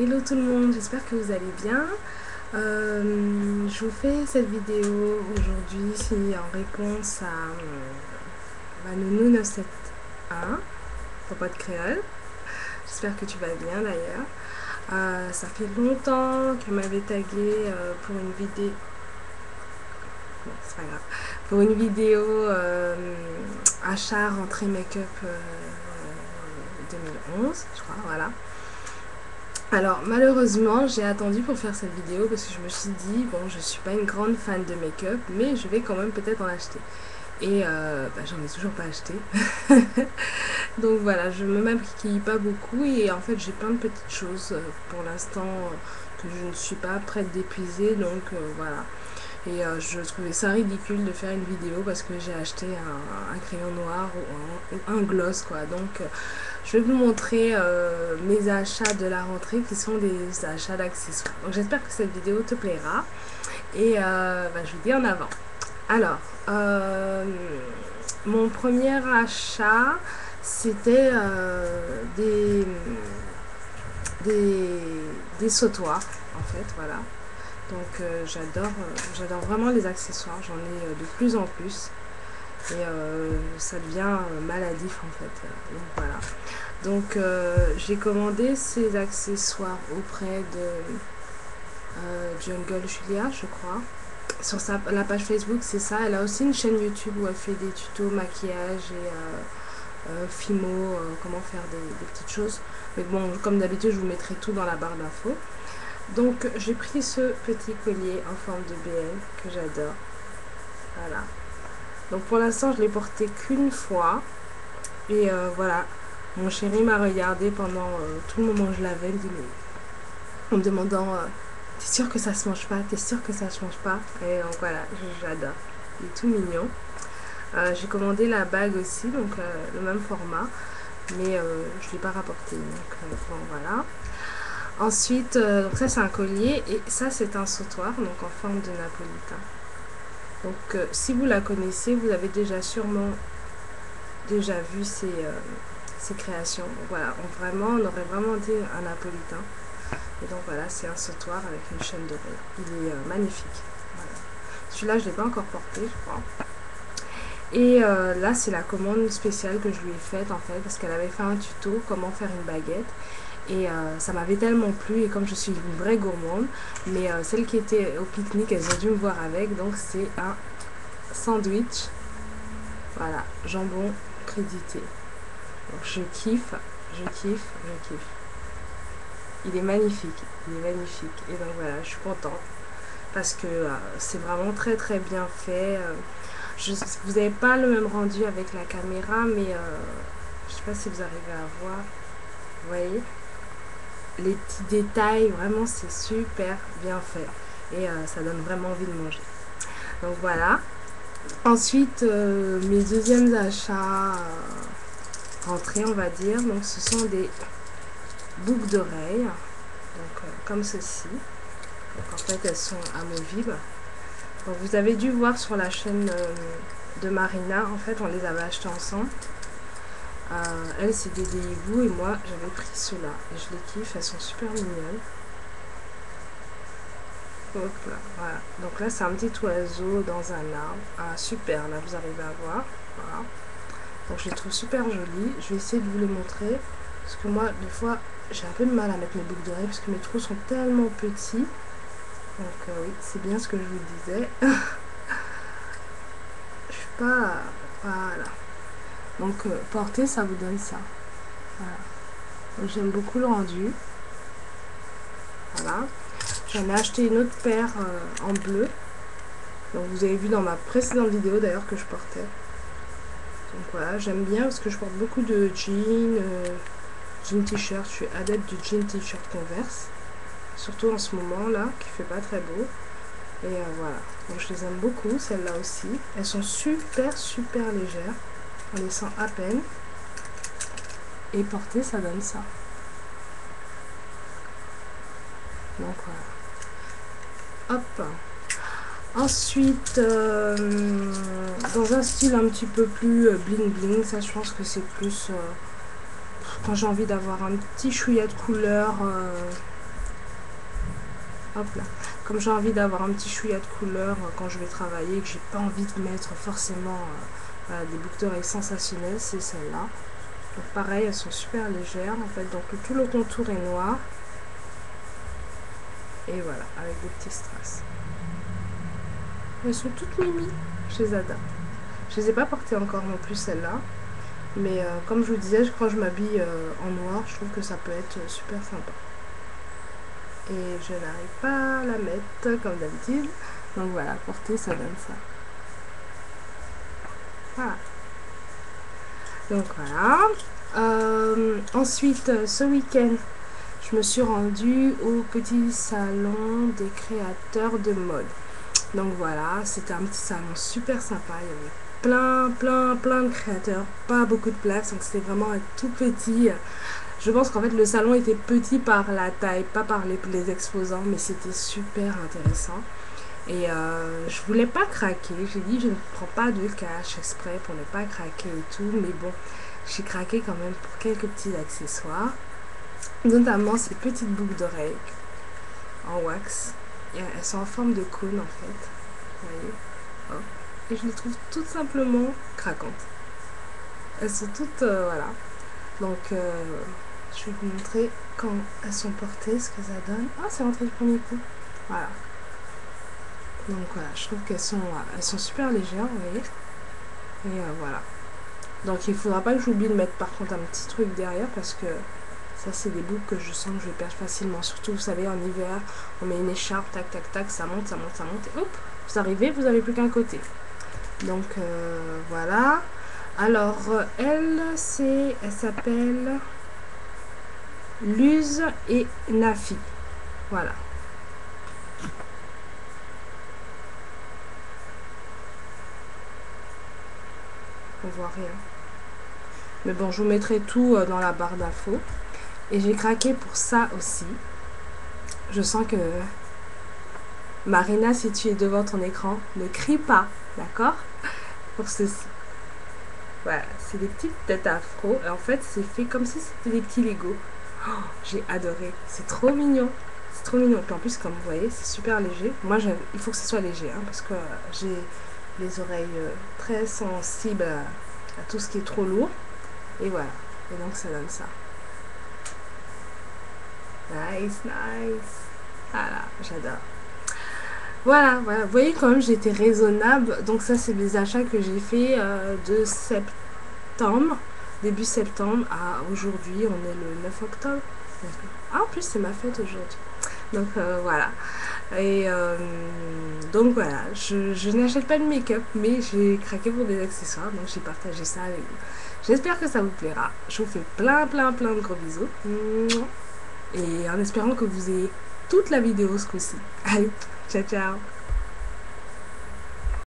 Hello tout le monde, j'espère que vous allez bien. Je vous fais cette vidéo aujourd'hui en réponse à ma nounou 971, papa de créole. J'espère que tu vas bien d'ailleurs. Ça fait longtemps qu'elle m'avait tagué pour une vidéo. Bon, c'est pas grave. Pour une vidéo achat rentrée make-up 2011, je crois, voilà. Alors malheureusement j'ai attendu pour faire cette vidéo parce que je me suis dit bon, je suis pas une grande fan de make-up mais je vais quand même peut-être en acheter et j'en ai toujours pas acheté donc voilà, je me maquille pas beaucoup et en fait j'ai plein de petites choses pour l'instant que je ne suis pas prête d'épuiser, donc voilà. Et je trouvais ça ridicule de faire une vidéo parce que j'ai acheté un crayon noir ou un gloss quoi. Donc je vais vous montrer mes achats de la rentrée qui sont des achats d'accessoires. Donc j'espère que cette vidéo te plaira et je vous dis en avant. Alors mon premier achat c'était des sautoirs en fait, voilà. Donc j'adore vraiment les accessoires, j'en ai de plus en plus et ça devient maladif en fait. Donc voilà, donc j'ai commandé ces accessoires auprès de Jungle Julia je crois, sur la page Facebook c'est ça. Elle a aussi une chaîne YouTube où elle fait des tutos maquillage et fimo, comment faire des petites choses, mais bon comme d'habitude je vous mettrai tout dans la barre d'infos. Donc j'ai pris ce petit collier en forme de BL que j'adore, voilà. Donc pour l'instant je l'ai porté qu'une fois et voilà, mon chéri m'a regardé pendant tout le moment où je l'avais en me demandant t'es sûr que ça se mange pas, t'es sûr que ça se mange pas, et donc voilà, j'adore, il est tout mignon. J'ai commandé la bague aussi, donc le même format mais je l'ai pas rapporté, donc bon, voilà. Ensuite, donc ça c'est un collier et ça c'est un sautoir, donc en forme de napolitain. Donc si vous la connaissez, vous avez déjà sûrement déjà vu ces créations. Donc, voilà, on aurait vraiment dit un napolitain. Et donc voilà, c'est un sautoir avec une chaîne d'oreille. Il est magnifique. Voilà. Celui-là, je ne l'ai pas encore porté, je crois. Et là, c'est la commande spéciale que je lui ai faite en fait, parce qu'elle avait fait un tuto comment faire une baguette. Et ça m'avait tellement plu, et comme je suis une vraie gourmande, mais celles qui étaient au pique-nique, elles ont dû me voir avec. Donc c'est un sandwich, voilà, jambon crédité. Donc je kiffe, je kiffe, je kiffe. Il est magnifique, il est magnifique. Et donc voilà, je suis contente parce que c'est vraiment très très bien fait. Vous n'avez pas le même rendu avec la caméra, mais je sais pas si vous arrivez à voir, vous voyez les petits détails, vraiment c'est super bien fait et ça donne vraiment envie de manger. Donc voilà, ensuite mes deuxièmes achats rentrés on va dire, donc ce sont des boucles d'oreilles, donc comme ceci, donc en fait elles sont amovibles. Donc vous avez dû voir sur la chaîne de Marina, en fait on les avait achetées ensemble. Elle c'est des déhiboux et moi j'avais pris ceux-là et je les kiffe, elles sont super mignonnes. Hop là, voilà. Donc là c'est un petit oiseau dans un arbre, ah, super, là vous arrivez à voir, voilà. Donc je les trouve super jolies, je vais essayer de vous les montrer parce que moi des fois j'ai un peu de mal à mettre mes boucles d'oreilles parce que mes trous sont tellement petits, donc oui c'est bien ce que je vous disais. Je suis pas, voilà. Donc porter ça vous donne ça, voilà. J'aime beaucoup le rendu, voilà. J'en ai acheté une autre paire en bleu, donc vous avez vu dans ma précédente vidéo d'ailleurs que je portais. Donc voilà, j'aime bien parce que je porte beaucoup de jeans t-shirt, je suis adepte du jean t-shirt Converse, surtout en ce moment là qui fait pas très beau. Et voilà, donc je les aime beaucoup, celles là aussi, elles sont super légères. On les sent à peine. Et porter, ça donne ça. Donc voilà. Hop. Ensuite, dans un style un petit peu plus bling bling, ça je pense que c'est plus quand j'ai envie d'avoir un petit chouïa de couleur Hop là. Comme j'ai envie d'avoir un petit chouïa de couleur quand je vais travailler, que j'ai pas envie de mettre forcément des boucles d'oreilles sensationnelles, c'est celle-là. Donc pareil, elles sont super légères en fait. Donc tout le contour est noir. Et voilà, avec des petits strass. Elles sont toutes mimi chez Ada. Je les ai pas portées encore non plus celles-là. Mais comme je vous disais, quand je m'habille en noir, je trouve que ça peut être super sympa. Et je n'arrive pas à la mettre comme d'habitude. Donc voilà, portée, ça donne ça. Voilà. Donc voilà. Ensuite, ce week-end, je me suis rendue au petit salon des créateurs de mode. Donc voilà, c'était un petit salon super sympa. Il y avait plein de créateurs, pas beaucoup de place, donc c'était vraiment un tout petit. Je pense qu'en fait le salon était petit par la taille, pas par les exposants, mais c'était super intéressant. Et je voulais pas craquer, j'ai dit je ne prends pas de cash exprès pour ne pas craquer et tout, mais bon, j'ai craqué quand même pour quelques petits accessoires, notamment ces petites boucles d'oreilles en wax. Et elles sont en forme de cône en fait, vous voyez, hop. Et je les trouve tout simplement craquantes. Elles sont toutes, voilà. Donc, je vais vous montrer quand elles sont portées, ce que ça donne. Ah, c'est rentré du premier coup. Voilà. Donc, voilà, je trouve qu'elles sont, super légères, vous voyez. Et voilà. Donc, il faudra pas que j'oublie de mettre, par contre, un petit truc derrière, parce que ça, c'est des boucles que je sens que je vais perdre facilement. Surtout, vous savez, en hiver, on met une écharpe, tac, tac, tac, ça monte, ça monte, ça monte, et hop, vous arrivez, vous n'avez plus qu'un côté. Donc voilà. Alors elle s'appelle Luz et Nafi. Voilà. On voit rien. Mais bon, je vous mettrai tout dans la barre d'infos. Et j'ai craqué pour ça aussi. Je sens que Marina, si tu es devant ton écran, ne crie pas, d'accord? Pour ceci. Voilà, c'est des petites têtes afro. Et en fait, c'est fait comme si c'était des petits Legos. Oh, j'ai adoré. C'est trop mignon. C'est trop mignon. Puis en plus, comme vous voyez, c'est super léger. Moi, il faut que ce soit léger, hein, parce que j'ai les oreilles très sensibles à tout ce qui est trop lourd. Et voilà. Et donc, ça donne ça. Nice, nice. Voilà, j'adore. Voilà, voilà, vous voyez quand même j'étais raisonnable, donc ça c'est des achats que j'ai fait de septembre, début septembre à aujourd'hui, on est le 9 octobre, ah, en plus c'est ma fête aujourd'hui, donc voilà, et donc voilà, je n'achète pas de make-up, mais j'ai craqué pour des accessoires, donc j'ai partagé ça avec vous, j'espère que ça vous plaira, je vous fais plein de gros bisous, et en espérant que vous ayez toute la vidéo ce coup-ci, allez. Ciao, ciao.